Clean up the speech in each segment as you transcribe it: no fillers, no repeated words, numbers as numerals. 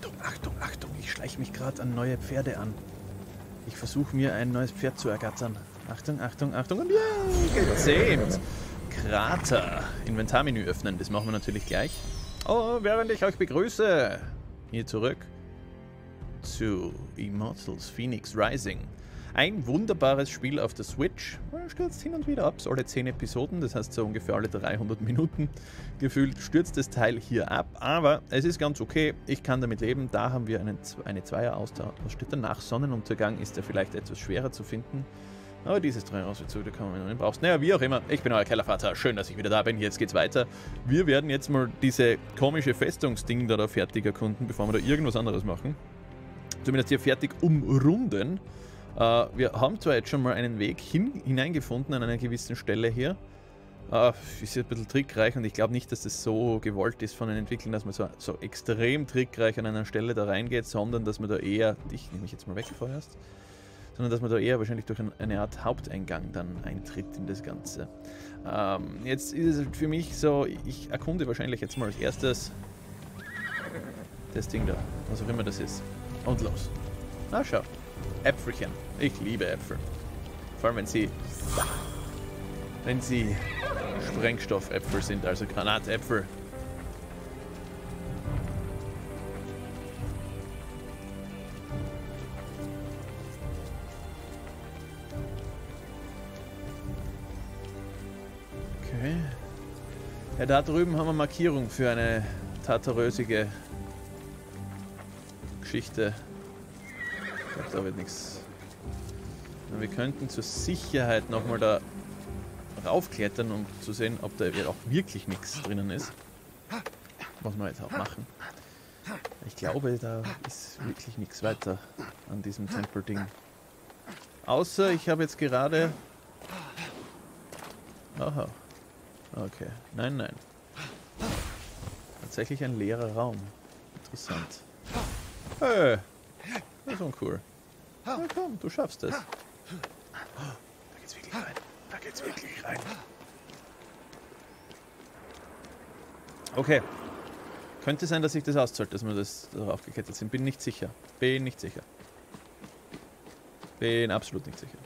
Achtung, Achtung, Achtung, ich schleiche mich gerade an neue Pferde an. Ich versuche mir ein neues Pferd zu ergattern. Achtung, Achtung, Achtung und yay, gezähmt. Krater. Inventarmenü öffnen, das machen wir natürlich gleich. Oh, während ich euch begrüße. Hier zurück zu Immortals Fenyx Rising. Ein wunderbares Spiel auf der Switch. Stürzt hin und wieder ab, so alle 10 Episoden, das heißt so ungefähr alle 300 Minuten gefühlt, stürzt das Teil hier ab. Aber es ist ganz okay, ich kann damit leben. Da haben wir eine Zweier-Ausdauer. Was steht danach? Sonnenuntergang ist ja vielleicht etwas schwerer zu finden. Aber dieses Tartaros wird zu, da kann man nicht brauchst. Naja, wie auch immer, ich bin euer Kellervater. Schön, dass ich wieder da bin. Jetzt geht's weiter. Wir werden jetzt mal diese komische Festungsding da fertig erkunden, bevor wir da irgendwas anderes machen. Zumindest hier fertig umrunden. Wir haben zwar jetzt schon mal einen Weg hineingefunden an einer gewissen Stelle hier. Ist jetzt ein bisschen trickreich und ich glaube nicht, dass das so gewollt ist von den Entwicklern, dass man so extrem trickreich an einer Stelle da reingeht, sondern dass man da eher, ich nehme mich jetzt mal weg vorerst, sondern dass man da eher wahrscheinlich durch eine Art Haupteingang dann eintritt in das Ganze. Jetzt ist es für mich so, ich erkunde wahrscheinlich jetzt mal als erstes das Ding da, was auch immer das ist. Und los. Na, schau. Äpfelchen. Ich liebe Äpfel. Vor allem, wenn sie Sprengstoffäpfel sind, also Granatäpfel. Okay. Ja, da drüben haben wir Markierung für eine tartarösige Geschichte. Ich glaube, da wird nichts. Wir könnten zur Sicherheit nochmal da raufklettern, um zu sehen, ob da auch wirklich nichts drinnen ist. Was wir jetzt auch machen. Ich glaube, da ist wirklich nichts weiter an diesem Tempelding. Außer ich habe jetzt gerade. Aha. Okay. Nein, nein. Tatsächlich ein leerer Raum. Interessant. Hey! Das ist uncool. Na komm, du schaffst es. Da geht's wirklich rein. Da geht's wirklich rein. Okay. Könnte sein, dass ich das auszahlt, dass wir das darauf gekettet sind. Bin nicht sicher. Bin nicht sicher. Bin absolut nicht sicher.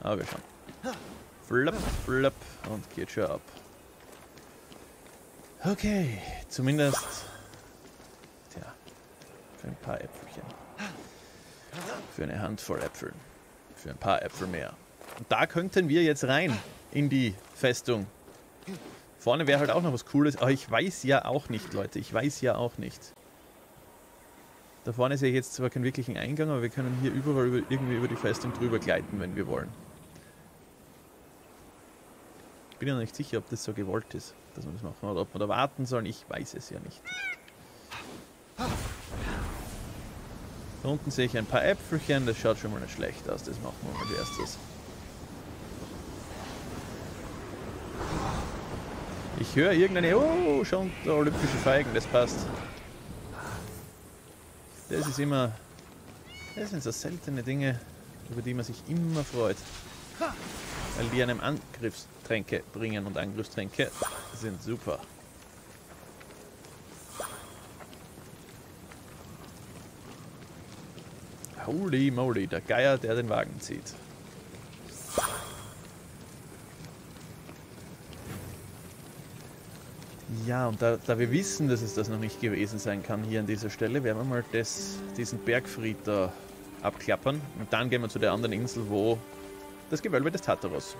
Aber wir schauen. Flop, flop. Und geht schon ab. Okay. Zumindest. Tja. Für ein paar Äpfelchen. Für eine Handvoll Äpfel. Für ein paar Äpfel mehr. Und da könnten wir jetzt rein in die Festung. Vorne wäre halt auch noch was Cooles, aber ich weiß ja auch nicht, Leute. Ich weiß ja auch nicht. Da vorne ist ja jetzt zwar kein wirklichen Eingang, aber wir können hier überall irgendwie über die Festung drüber gleiten, wenn wir wollen. Ich bin ja noch nicht sicher, ob das so gewollt ist, dass wir das machen. Oder ob wir da warten sollen, ich weiß es ja nicht. Da unten sehe ich ein paar Äpfelchen, das schaut schon mal nicht schlecht aus, das machen wir als erstes. Ich höre irgendeine, oh, schon olympische Feigen, das passt. Das ist immer, das sind so seltene Dinge, über die man sich immer freut. Weil die einem Angriffstränke bringen und Angriffstränke sind super. Holy moly, der Geier, der den Wagen zieht. Ja, und da wir wissen, dass es das noch nicht gewesen sein kann hier an dieser Stelle, werden wir mal diesen Bergfried da abklappern. Und dann gehen wir zu der anderen Insel, wo das Gewölbe des Tartaros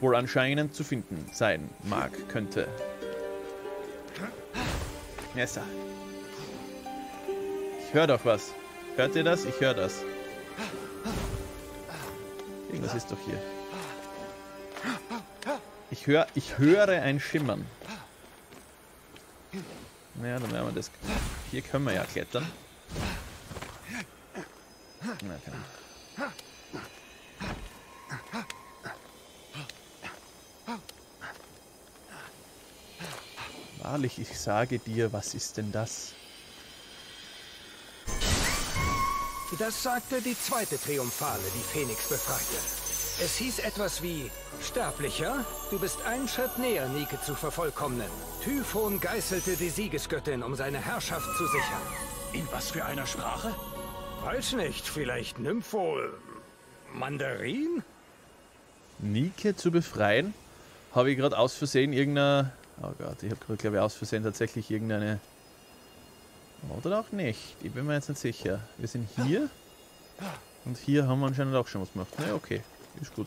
wohl anscheinend zu finden sein mag, könnte. Yes, sir. Ich höre doch was. Hört ihr das? Ich höre das. Irgendwas ist doch hier. Ich höre ein Schimmern. Naja, dann werden wir das. Hier können wir ja klettern. Na, okay. Wahrlich, ich sage dir, was ist denn das? Das sagte die zweite Triumphale, die Fenyx befreite. Es hieß etwas wie, Sterblicher, du bist einen Schritt näher, Nike zu vervollkommnen. Typhon geißelte die Siegesgöttin, um seine Herrschaft zu sichern. In was für einer Sprache? Weiß nicht, vielleicht Nympho... Mandarin? Nike zu befreien? Habe ich gerade aus Versehen irgendeine... Oh Gott, ich habe gerade, glaube ich, aus Versehen tatsächlich irgendeine... Oder auch nicht. Ich bin mir jetzt nicht sicher. Wir sind hier. Und hier haben wir anscheinend auch schon was gemacht. Na, okay. Ist gut.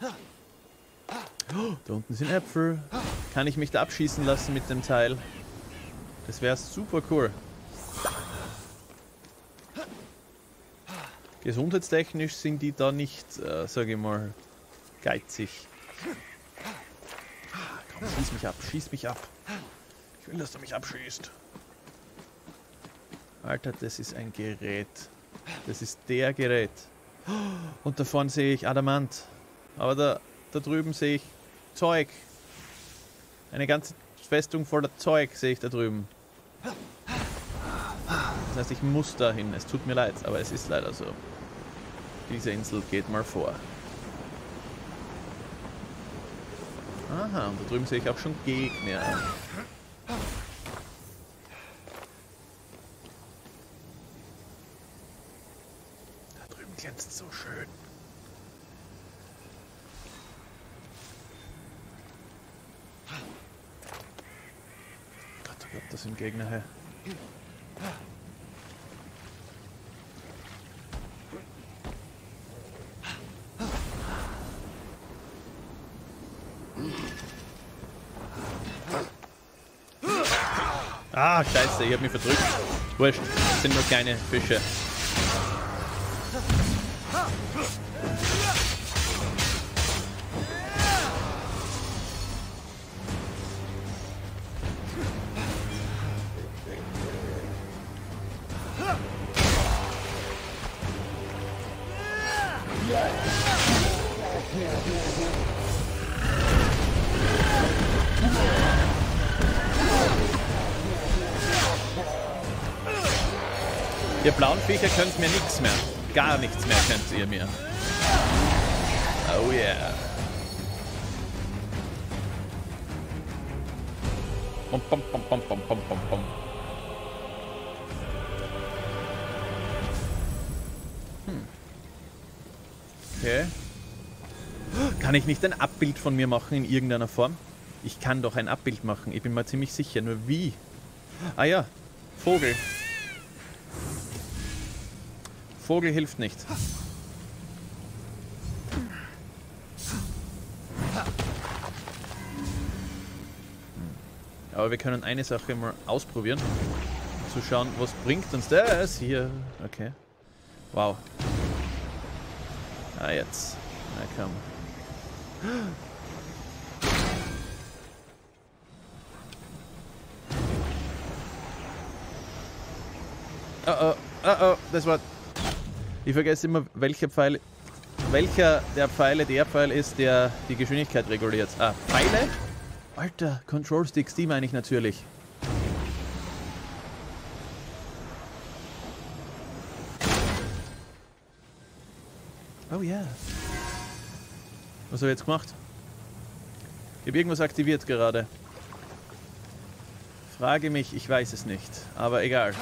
Oh, da unten sind Äpfel. Kann ich mich da abschießen lassen mit dem Teil? Das wäre super cool. Gesundheitstechnisch sind die da nicht, sage ich mal, geizig. Komm, schieß mich ab, schieß mich ab. Ich will, dass du mich abschießt. Alter, das ist ein Gerät. Das ist der Gerät. Und davon sehe ich Adamant. Aber da drüben sehe ich Zeug. Eine ganze Festung voller Zeug sehe ich da drüben. Das heißt, ich muss dahin. Es tut mir leid, aber es ist leider so. Diese Insel geht mal vor. Aha, und da drüben sehe ich auch schon Gegner. Da drüben glänzt so schön. Gott, das sind Gegner her. Ah, scheiße, ich hab mich verdrückt. Wurscht, das sind nur kleine Fische. Ihr blauen Viecher könnt mir nichts mehr. Gar nichts mehr könnt ihr mir. Oh yeah. Bom, bom, bom, bom, bom, bom, bom, bom. Hm. Okay. Kann ich nicht ein Abbild von mir machen in irgendeiner Form? Ich kann doch ein Abbild machen. Ich bin mir ziemlich sicher. Nur wie? Ah ja. Vogel. Vogel hilft nicht. Aber wir können eine Sache mal ausprobieren. Zu schauen, was bringt uns das hier. Okay. Wow. Ah, jetzt. Na komm. Oh, oh, oh, oh, das war... Ich vergesse immer, welcher der Pfeile der Pfeil ist, der die Geschwindigkeit reguliert. Ah, Pfeile? Alter, Control Sticks, die meine ich natürlich. Oh ja. Yeah. Was habe ich jetzt gemacht? Ich habe irgendwas aktiviert gerade. Frage mich, ich weiß es nicht. Aber egal.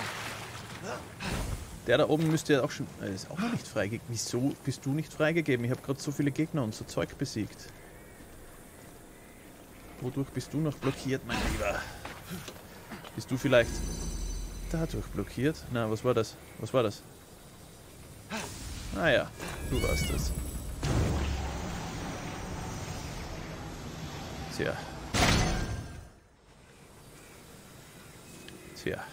Der da oben müsste ja auch schon... ist auch noch nicht freigegeben. Wieso bist du nicht freigegeben? Ich habe gerade so viele Gegner und so Zeug besiegt. Wodurch bist du noch blockiert, mein Lieber? Bist du vielleicht dadurch blockiert? Na, was war das? Was war das? Naja, du warst das. Tja. Tja.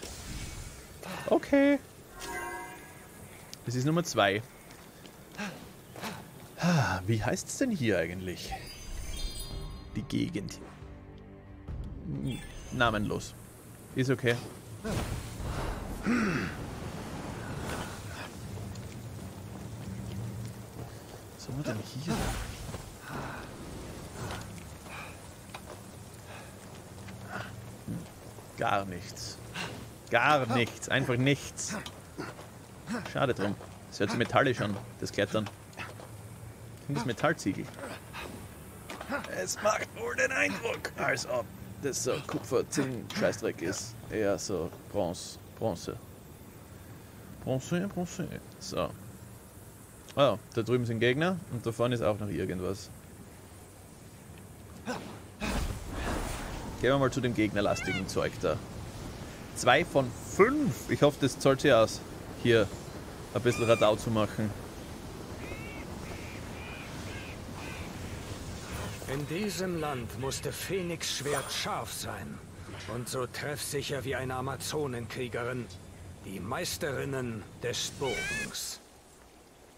Okay. Das ist Nummer 2. Wie heißt es denn hier eigentlich? Die Gegend. Namenlos. Ist okay. Was haben wir denn hier? Gar nichts. Gar nichts. Einfach nichts. Schade drum. Das hört sich metallisch an, das Klettern. Das Metallziegel. Es macht wohl den Eindruck, als ob das so Kupfer-Zinn-Scheißdreck ist. Eher so Bronze. Bronze. So. Oh, da drüben sind Gegner und da vorne ist auch noch irgendwas. Gehen wir mal zu dem gegnerlastigen Zeug da. 2 von 5. Ich hoffe, das zahlt sich aus, hier ein bisschen Radau zu machen. In diesem Land musste Fenyx Schwert scharf sein und so treffsicher wie eine Amazonenkriegerin, die Meisterinnen des Bogens.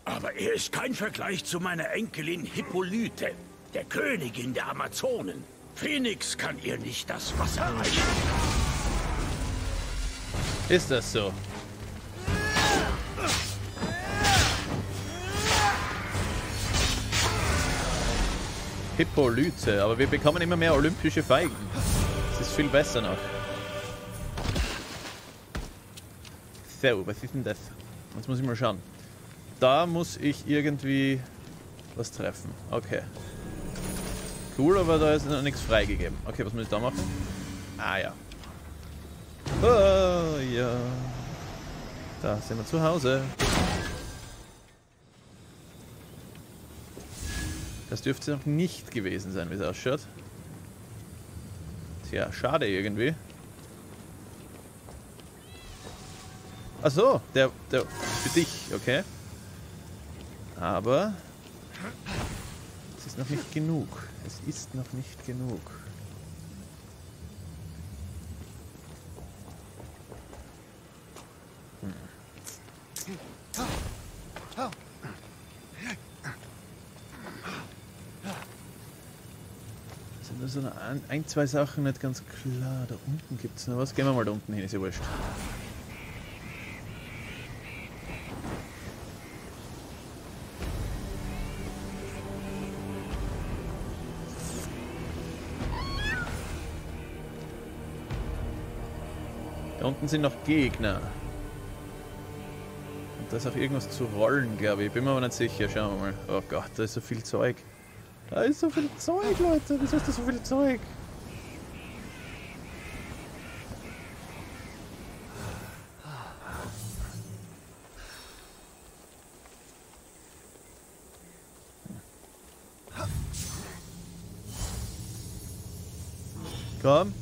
Aber er ist kein Vergleich zu meiner Enkelin Hippolyte, der Königin der Amazonen. Fenyx kann ihr nicht das Wasser reichen. Ist das so? Hippolyte, aber wir bekommen immer mehr olympische Feigen. Das ist viel besser noch. So, was ist denn das? Jetzt muss ich mal schauen. Da muss ich irgendwie was treffen. Okay. Cool, aber da ist noch nichts freigegeben. Okay, was muss ich da machen? Ah ja. Oh ja. Da sind wir zu Hause. Das dürfte noch nicht gewesen sein, wie es ausschaut. Tja, schade irgendwie. Ach so, der für dich, okay. Aber es ist noch nicht genug. So ein, zwei Sachen nicht ganz klar. Da unten gibt es noch was. Gehen wir mal da unten hin, ist ja wurscht. Da unten sind noch Gegner. Und da ist auch irgendwas zu rollen, glaube ich. Bin mir aber nicht sicher. Schauen wir mal. Oh Gott, da ist so viel Zeug. Da ist so viel Zeug, Leute! Wieso ist da so viel Zeug? Komm!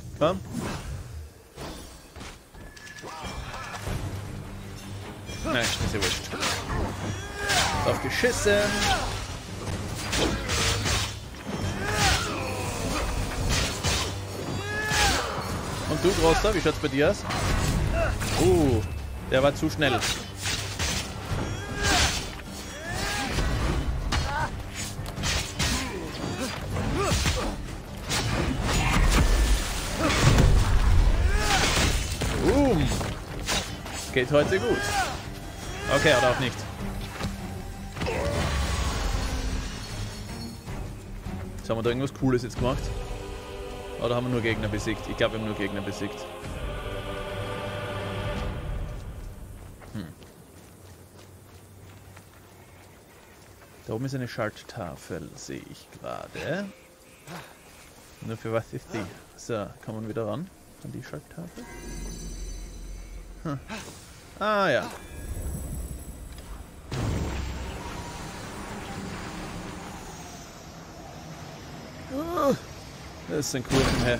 Nein, ist ja wurscht. Auf Geschisse! Du, Großer, wie schaut's bei dir aus? Der war zu schnell. Geht heute gut. Okay, oder auch nicht. Jetzt haben wir da irgendwas Cooles jetzt gemacht. Oder haben wir nur Gegner besiegt? Ich glaube, wir haben nur Gegner besiegt. Da oben ist eine Schalttafel, sehe ich gerade. Nur für was ist die? So, kann man wieder ran an die Schalttafel? Ah ja. Das sind Kurven, hä?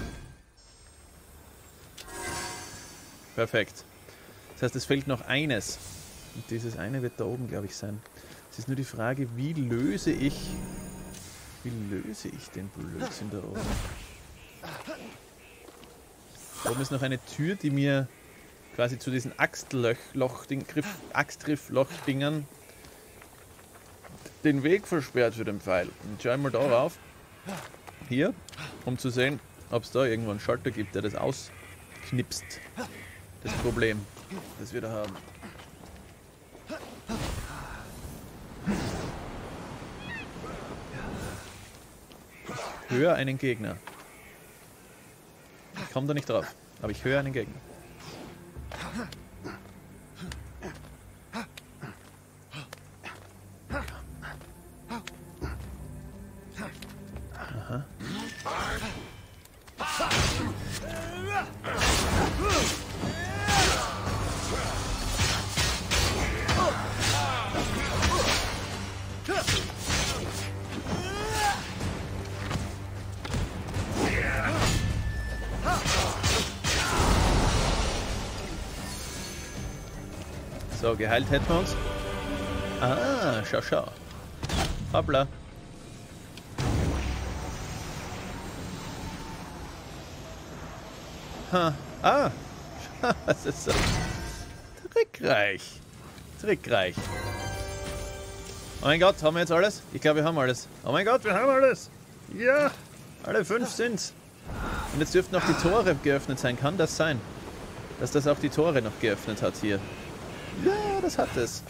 Perfekt. Das heißt, es fehlt noch eines. Und dieses eine wird da oben, glaube ich, sein. Es ist nur die Frage, wie löse ich den Blödsinn da oben? Da oben ist noch eine Tür, die mir quasi zu diesen Axtgrifflochdingern den Weg versperrt für den Pfeil. Und schau mal da rauf. Hier, um zu sehen, ob es da irgendwo einen Schalter gibt, der das ausknipst. Das Problem, das wir da haben. Ich höre einen Gegner. Ich komme da nicht drauf, aber ich höre einen Gegner. So, geheilt hätten wir uns. Ah, schau, schau. Hoppla. Ha. Ah, was ist das? Trickreich. Trickreich. Oh mein Gott, haben wir jetzt alles? Ich glaube, wir haben alles. Oh mein Gott, wir haben alles. Ja, alle 5 sind's. Und jetzt dürften auch die Tore geöffnet sein. Kann das sein? Dass das auch die Tore noch geöffnet hat hier. Ja, das hat es.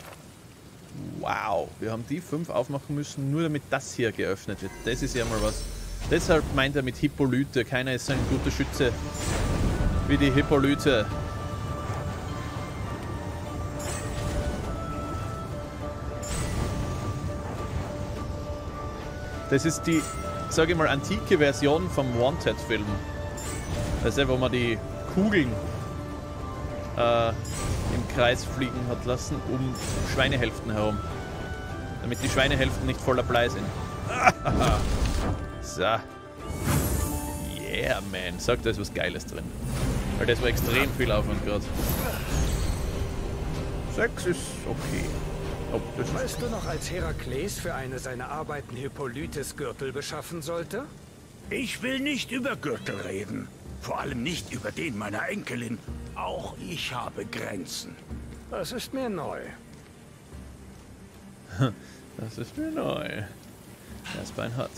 Wow, wir haben die 5 aufmachen müssen, nur damit das hier geöffnet wird. Das ist ja mal was. Deshalb meint er mit Hippolyte. Keiner ist so ein guter Schütze wie die Hippolyte. Das ist die, sage ich mal, antike Version vom Wanted-Film. Weißt du, wo man die Kugeln im Kreis fliegen hat lassen, um Schweinehälften herum. Damit die Schweinehälften nicht voller Blei sind. So. Yeah, man. Sag, da ist was Geiles drin. Weil das war extrem viel Aufwand gerade. 6 ist okay. Weißt du noch, als Herakles für eine seiner Arbeiten Hippolytes Gürtel beschaffen sollte? Ich will nicht über Gürtel reden. Vor allem nicht über den meiner Enkelin. Auch ich habe Grenzen. Das ist mir neu. Das ist mir neu. Das Bein hat.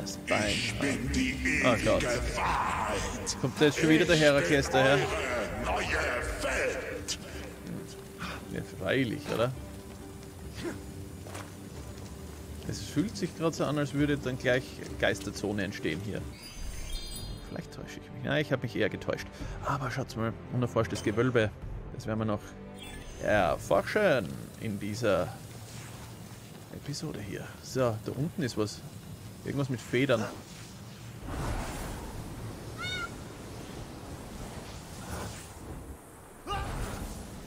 Das Bein hat. Ich bin die ewige Wahrheit. Kommt jetzt schon wieder der Herakles daher? Ja, freilich, oder? Es fühlt sich gerade so an, als würde dann gleich Geisterzone entstehen hier. Vielleicht täusche ich mich. Nein, ich habe mich eher getäuscht. Aber schaut mal, unerforschtes Gewölbe. Das werden wir noch erforschen in dieser Episode hier. So, da unten ist was. Irgendwas mit Federn.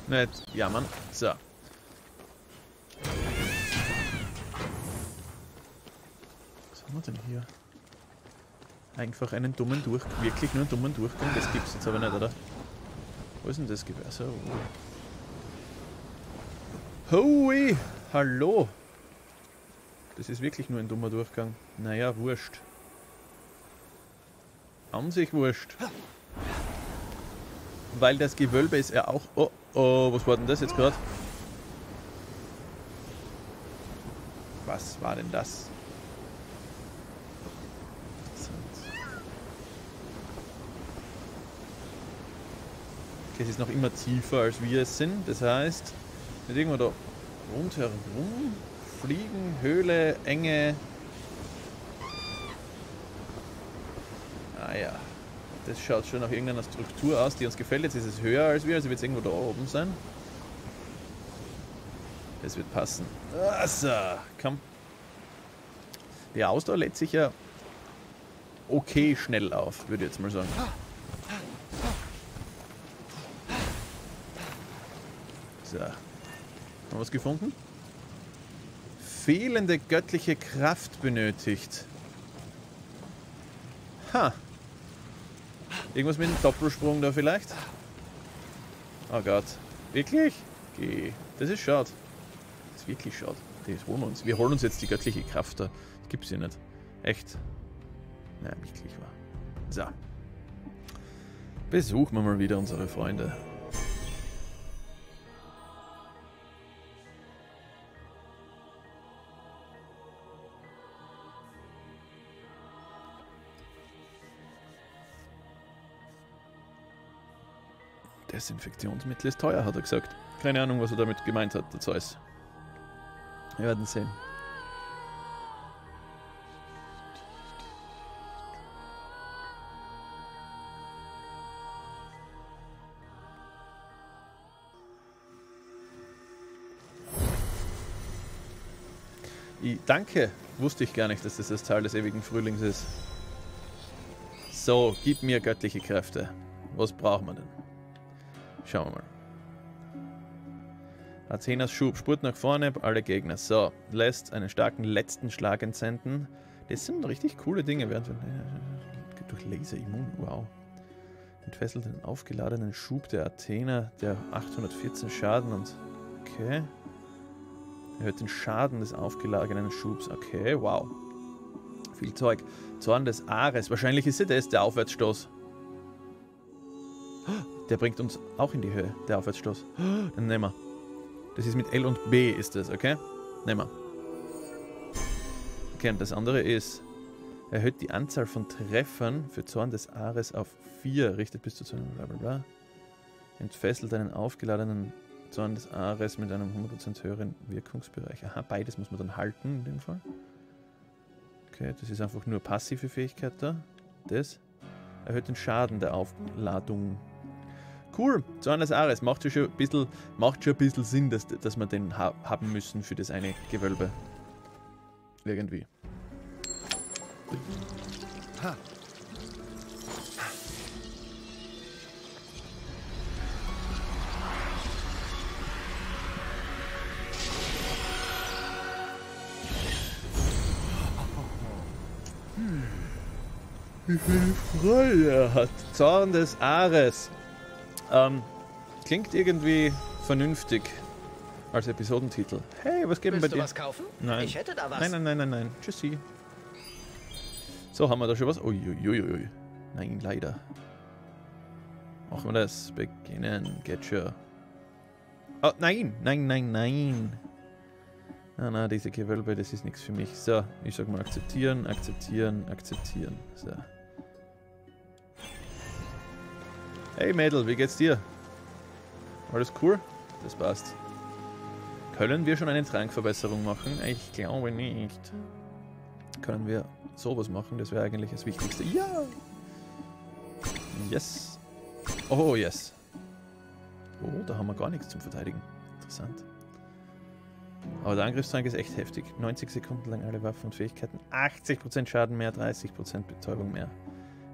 Nicht jammern. So. Was denn hier? Einfach einen dummen Durchgang, wirklich nur einen dummen Durchgang, das gibt's jetzt aber nicht, oder? Wo ist denn das Gewehr? So. Hui! Hallo! Das ist wirklich nur ein dummer Durchgang. Naja, wurscht. An sich wurscht. Weil das Gewölbe ist ja auch... Oh, oh, was war denn das jetzt gerade? Was war denn das? Okay, es ist noch immer tiefer, als wir es sind. Das heißt, nicht irgendwo da rundherum fliegen, Höhle, Enge. Ah ja, das schaut schon nach irgendeiner Struktur aus, die uns gefällt. Jetzt ist es höher als wir, also wird es irgendwo da oben sein. Das wird passen. Also, komm. Die Ausdauer lädt sich ja okay schnell auf, würde ich jetzt mal sagen. So. Haben wir was gefunden? Fehlende göttliche Kraft benötigt. Ha. Irgendwas mit einem Doppelsprung da vielleicht? Oh Gott. Wirklich? Geh. Das ist schade. Das ist wirklich schade. Das holen wir uns. Wir holen uns jetzt die göttliche Kraft da. Das gibt's hier nicht. Echt? Nein, wirklich wahr. So. Besuchen wir mal wieder unsere Freunde. Desinfektionsmittel ist teuer, hat er gesagt. Keine Ahnung, was er damit gemeint hat, der Zeus. Wir werden sehen. Ich danke. Wusste ich gar nicht, dass das das Tal des ewigen Frühlings ist. So, gib mir göttliche Kräfte. Was braucht man denn? Schauen wir mal. Athenas Schub, Spurt nach vorne, alle Gegner. So, lässt einen starken letzten Schlag entsenden. Das sind richtig coole Dinge. Durch Laser immun, wow. Entfesselt den aufgeladenen Schub der Athena, der 814 Schaden und Okay. Erhöht den Schaden des aufgeladenen Schubs. Okay, wow. Viel Zeug. Zorn des Ares. Wahrscheinlich ist das der Aufwärtsstoß. Der bringt uns auch in die Höhe, der Aufwärtsstoß. Dann nehmen wir. Das ist mit L und B ist das, okay? Nehmen wir. Okay, und das andere ist... Erhöht die Anzahl von Treffern für Zorn des Ares auf 4. Richtet bis zu 2. Blablabla. Entfesselt einen aufgeladenen Zorn des Ares mit einem 100% höheren Wirkungsbereich. Aha, beides muss man dann halten in dem Fall. Okay, das ist einfach nur passive Fähigkeit da. Das erhöht den Schaden der Aufladung. Cool, Zorn des Ares. Macht schon ein bisschen Sinn, dass wir den haben müssen für das eine Gewölbe. Irgendwie. Wie viel Freude er hat. Zorn des Ares. Klingt irgendwie vernünftig als Episodentitel. Hey, was geben wir dir? Willst du was kaufen? Nein. Ich hätte da was. Nein. Tschüssi. So, haben wir da schon was? Uiuiuiui. Nein, leider. Machen wir das. Beginnen. Getcha. Oh, nein. Na, diese Gewölbe, das ist nichts für mich. So, ich sag mal akzeptieren. So. Hey Mädel, wie geht's dir? Alles cool? Das passt. Können wir schon eine Trankverbesserung machen? Ich glaube nicht. Können wir sowas machen? Das wäre eigentlich das Wichtigste. Ja! Yes! Oh, yes! Oh, da haben wir gar nichts zum Verteidigen. Interessant. Aber der Angriffstrank ist echt heftig. 90 Sekunden lang alle Waffen und Fähigkeiten. 80% Schaden mehr, 30% Betäubung mehr.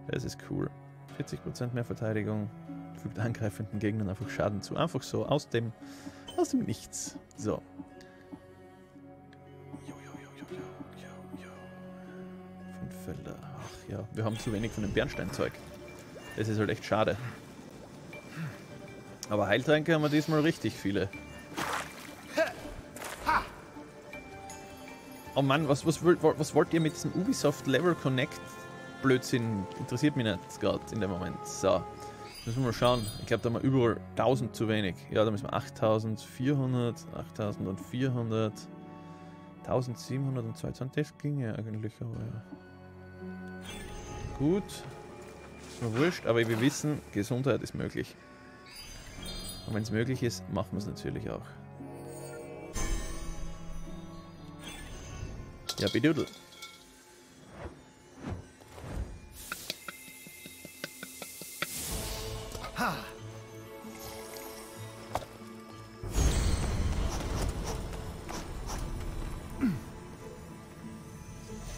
Das ist cool. 40% mehr Verteidigung. Fügt angreifenden Gegnern einfach Schaden zu. Einfach so, aus dem Nichts. So. Felder. Ach ja, wir haben zu wenig von dem Bernsteinzeug. Das ist halt echt schade. Aber Heiltränke haben wir diesmal richtig viele. Oh Mann, was wollt ihr mit diesem Ubisoft Level Connect Blödsinn? Interessiert mich nicht gerade in dem Moment. So, müssen wir mal schauen. Ich glaube, da haben wir überall 1000 zu wenig. Ja, da müssen wir 8400, 8400, 1700 und 2200. Das ging ja eigentlich, aber ja. Gut, ist mir wurscht, aber wir wissen, Gesundheit ist möglich. Und wenn es möglich ist, machen wir es natürlich auch. Ja, bedudel.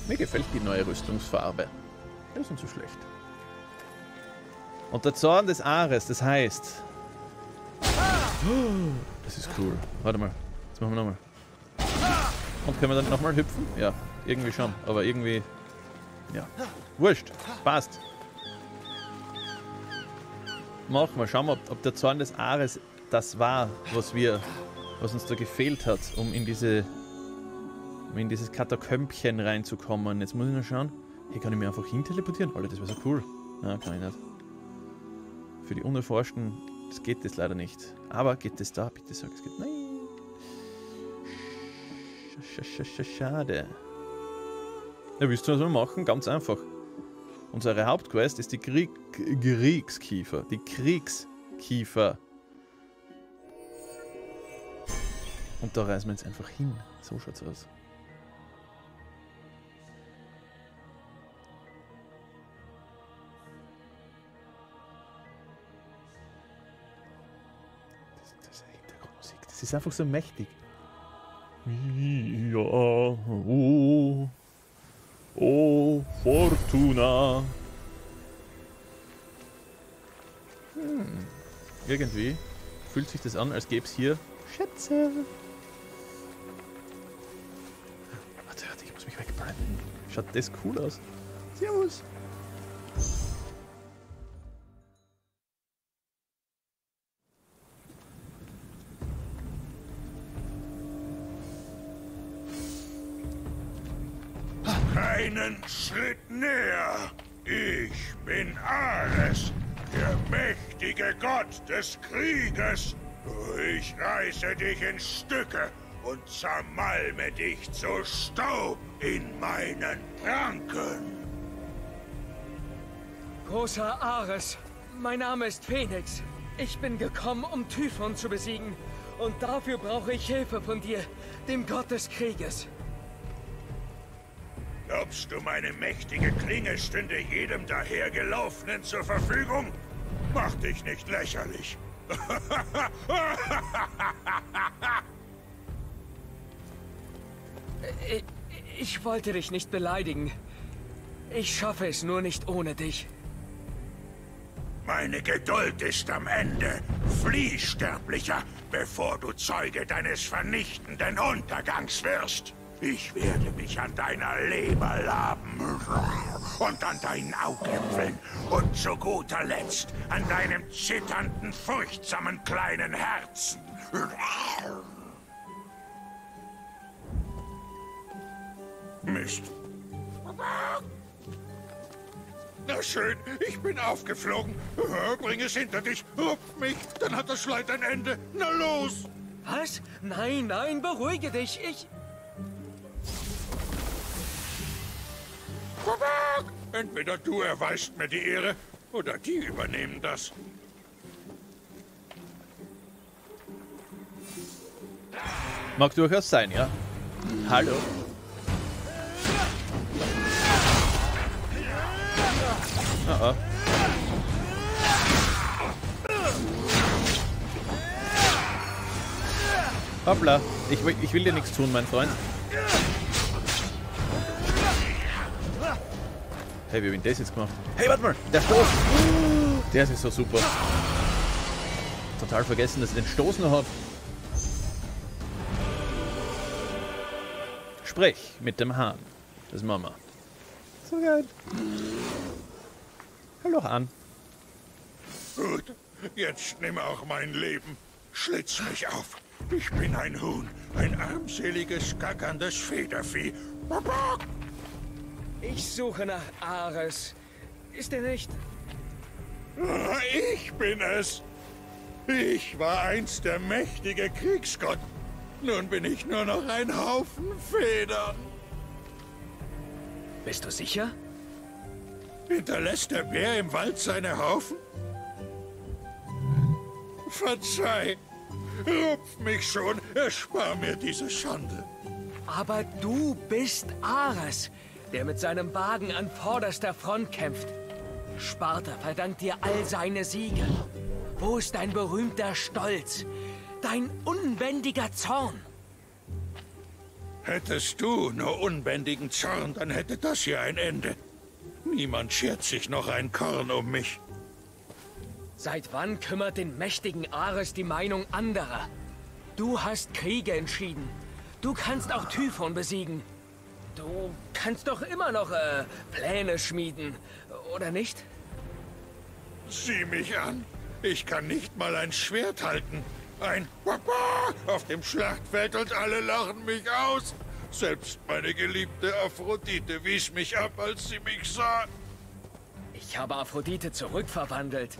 Mir gefällt die neue Rüstungsfarbe. Das ist nicht so schlecht. Und der Zorn des Ares, das heißt... Das ist cool. Warte mal. Jetzt machen wir nochmal. Und können wir dann nochmal hüpfen? Ja, irgendwie schon. Aber irgendwie... Ja. Wurscht. Passt. Machen wir. Schauen wir, ob der Zorn des Ares das war, was uns da gefehlt hat, um in dieses Katakömbchen reinzukommen. Jetzt muss ich noch schauen. Hier kann ich mir einfach hin teleportieren. Alter, das wäre so cool. Na, kann ich nicht. Für die Unerforschten, das geht das leider nicht. Aber geht das da? Bitte sag, es geht. Nein. Schade. Ja, wisst ihr, was wir machen? Ganz einfach. Unsere Hauptquest ist die Kriegskiefer. Die Kriegskiefer. Und da reisen wir jetzt einfach hin. So schaut's aus. Das ist Hintergrundmusik. Das ist einfach so mächtig. Ja, oh, oh, Fortuna. Irgendwie fühlt sich das an, als gäbe es hier Schätze. Warte, ich muss mich wegbleiben. Schaut das cool aus. Servus. einen Schritt näher. Ich bin Ares, der mächtige Gott des Krieges. Ich reiße dich in Stücke und zermalme dich zu Staub in meinen Pranken. Großer Ares, mein Name ist Fenyx. Ich bin gekommen, um Typhon zu besiegen. Und dafür brauche ich Hilfe von dir, dem Gott des Krieges. Glaubst du, meine mächtige Klinge stünde jedem Dahergelaufenen zur Verfügung? Mach dich nicht lächerlich. Ich wollte dich nicht beleidigen. Ich schaffe es nur nicht ohne dich. Meine Geduld ist am Ende. Flieh, Sterblicher, bevor du Zeuge deines vernichtenden Untergangs wirst. Ich werde mich an deiner Leber laben und an deinen Augäpfeln und zu guter Letzt an deinem zitternden, furchtsamen kleinen Herzen. Mist. Na schön, ich bin aufgeflogen. Bring es hinter dich. Rupf mich, dann hat das Leid ein Ende. Na los! Was? Nein, nein, beruhige dich. Entweder du erweist mir die Ehre, oder die übernehmen das. Mag durchaus sein, ja. Hallo. Oh oh. Hoppla, ich will dir nichts tun, mein Freund. Hey, wie haben das jetzt gemacht? Hey, warte mal! Der Stoß! Der ist so super. Total vergessen, dass ich den Stoß noch habe. Sprich mit dem Hahn. Das machen wir. So geil. Hallo, Hahn. Gut, jetzt nimm auch mein Leben. Schlitz mich auf. Ich bin ein Huhn. Ein armseliges, gackerndes Federvieh. Ich suche nach Ares. Ist er nicht? Ich bin es. Ich war einst der mächtige Kriegsgott. Nun bin ich nur noch ein Haufen Federn. Bist du sicher? Hinterlässt der Bär im Wald seine Haufen? Verzeih. Rupf mich schon. Erspar mir diese Schande. Aber du bist Ares, der mit seinem Wagen an vorderster Front kämpft. Sparta verdankt dir all seine Siege. Wo ist dein berühmter Stolz? Dein unbändiger Zorn? Hättest du nur unbändigen Zorn, dann hätte das hier ein Ende. Niemand schert sich noch ein Korn um mich. Seit wann kümmert den mächtigen Ares die Meinung anderer? Du hast Kriege entschieden. Du kannst auch Typhon besiegen. Du kannst doch immer noch Pläne schmieden, oder nicht? Sieh mich an. Ich kann nicht mal ein Schwert halten. Ein Papa auf dem Schlachtfeld und alle lachen mich aus. Selbst meine geliebte Aphrodite wies mich ab, als sie mich sah. Ich habe Aphrodite zurückverwandelt.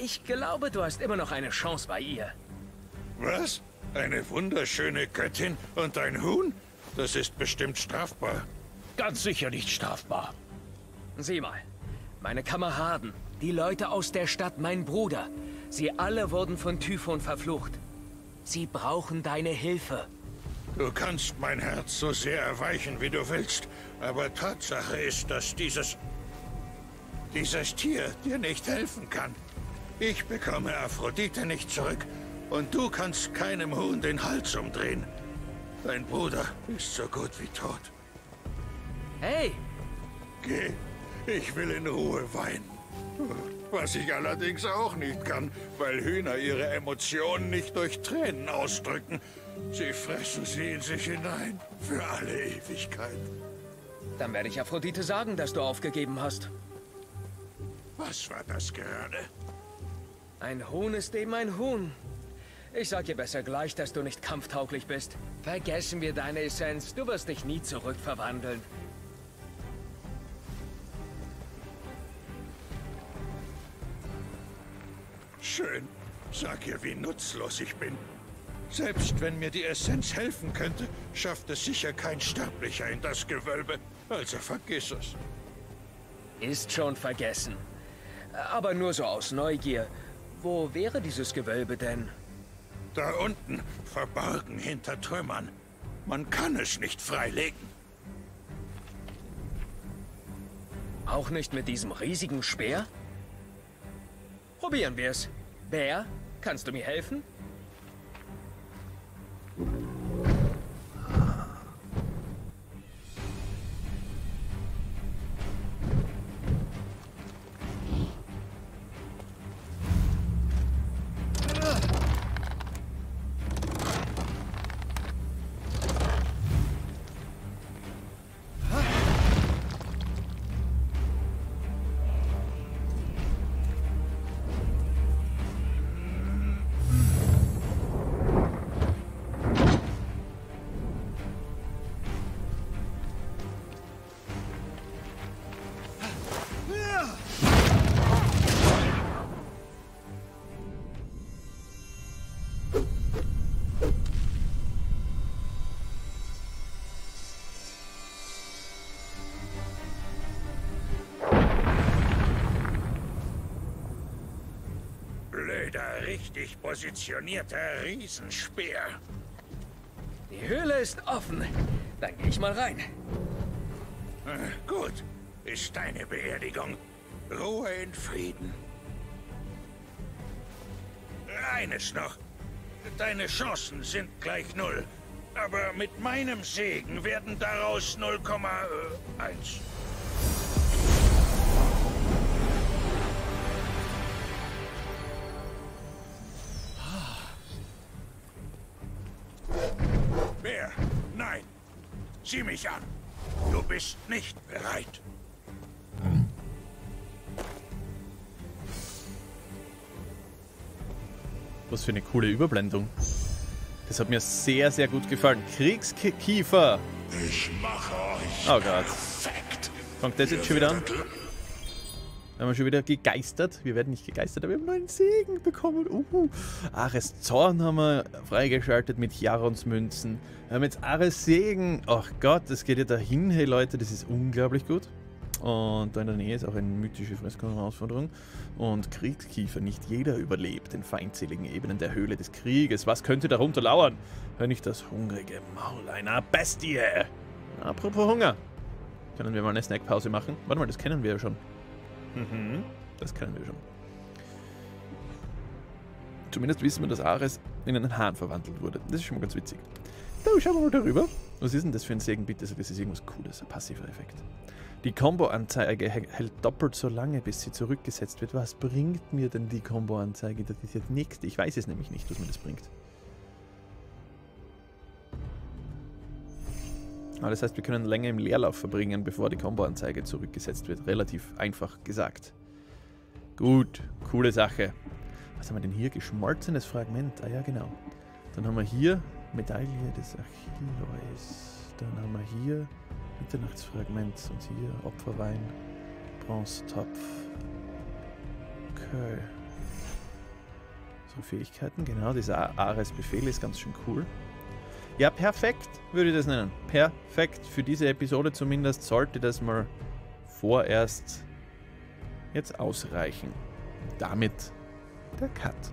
Ich glaube, du hast immer noch eine Chance bei ihr. Was? Eine wunderschöne Göttin und ein Huhn? Das ist bestimmt strafbar. Ganz sicher nicht strafbar. Sieh mal, meine Kameraden, die Leute aus der Stadt, mein Bruder, sie alle wurden von Typhon verflucht. Sie brauchen deine Hilfe. Du kannst mein Herz so sehr erweichen, wie du willst, aber Tatsache ist, dass dieses Tier dir nicht helfen kann. Ich bekomme Aphrodite nicht zurück und du kannst keinem Huhn den Hals umdrehen. Dein Bruder ist so gut wie tot. Hey! Geh, ich will in Ruhe weinen. Was ich allerdings auch nicht kann, weil Hühner ihre Emotionen nicht durch Tränen ausdrücken. Sie fressen sie in sich hinein, für alle Ewigkeit. Dann werde ich Aphrodite sagen, dass du aufgegeben hast. Was war das gerade? Ein Huhn ist eben ein Huhn. Ich sag dir besser gleich, dass du nicht kampftauglich bist. Vergessen wir deine Essenz, du wirst dich nie zurückverwandeln. Schön. Sag ihr, wie nutzlos ich bin. Selbst wenn mir die Essenz helfen könnte, schafft es sicher kein Sterblicher in das Gewölbe. Also vergiss es. Ist schon vergessen. Aber nur so aus Neugier. Wo wäre dieses Gewölbe denn? Da unten, verborgen hinter Trümmern. Man kann es nicht freilegen. Auch nicht mit diesem riesigen Speer? Probieren wir's. Bär, kannst du mir helfen? Richtig positionierter Riesenspeer. Die Höhle ist offen. Dann gehe ich mal rein. Gut. Ist deine Beerdigung. Ruhe in Frieden. Eines noch. Deine Chancen sind gleich 0. Aber mit meinem Segen werden daraus 0,1. Sieh mich an. Du bist nicht bereit. Was für eine coole Überblendung. Das hat mir sehr, sehr gut gefallen. Kriegskiefer. Ich mache euch perfekt. Fängt das jetzt schon wieder an? Wir haben schon wieder gegeistert. Wir werden nicht gegeistert, aber wir haben einen neuen Segen bekommen. Ares Zorn haben wir freigeschaltet mit Charonsmünzen. Wir haben jetzt Ares Segen. Ach Gott, das geht ja dahin. Hey Leute, das ist unglaublich gut. Und da in der Nähe ist auch eine mythische Fresko-Herausforderung. Und Kriegskiefer. Nicht jeder überlebt in feindseligen Ebenen der Höhle des Krieges. Was könnte darunter lauern? Hör nicht das hungrige Maul einer Bestie. Apropos Hunger. Können wir mal eine Snackpause machen? Warte mal, das kennen wir ja schon. Mhm, das kennen wir schon. Zumindest wissen wir, dass Ares in einen Hahn verwandelt wurde. Das ist schon mal ganz witzig. Da schauen wir mal darüber. Was ist denn das für ein Segen? Bitte, das ist irgendwas Cooles, ein passiver Effekt. Die Combo-Anzeige hält doppelt so lange, bis sie zurückgesetzt wird. Was bringt mir denn die Combo-Anzeige? Das ist jetzt nichts. Ich weiß es nämlich nicht, was mir das bringt. Das heißt, wir können länger im Leerlauf verbringen, bevor die Combo-Anzeige zurückgesetzt wird. Relativ einfach gesagt. Gut, coole Sache. Was haben wir denn hier? Geschmolzenes Fragment. Ah ja, genau. Dann haben wir hier Medaille des Achilleus. Dann haben wir hier Mitternachtsfragment. Und hier Opferwein, Bronzetopf. Okay. So, Fähigkeiten. Genau, dieser Ares-Befehl ist ganz schön cool. Ja, perfekt würde ich das nennen. Perfekt. Für diese Episode zumindest sollte das mal vorerst jetzt ausreichen. Damit der Cut.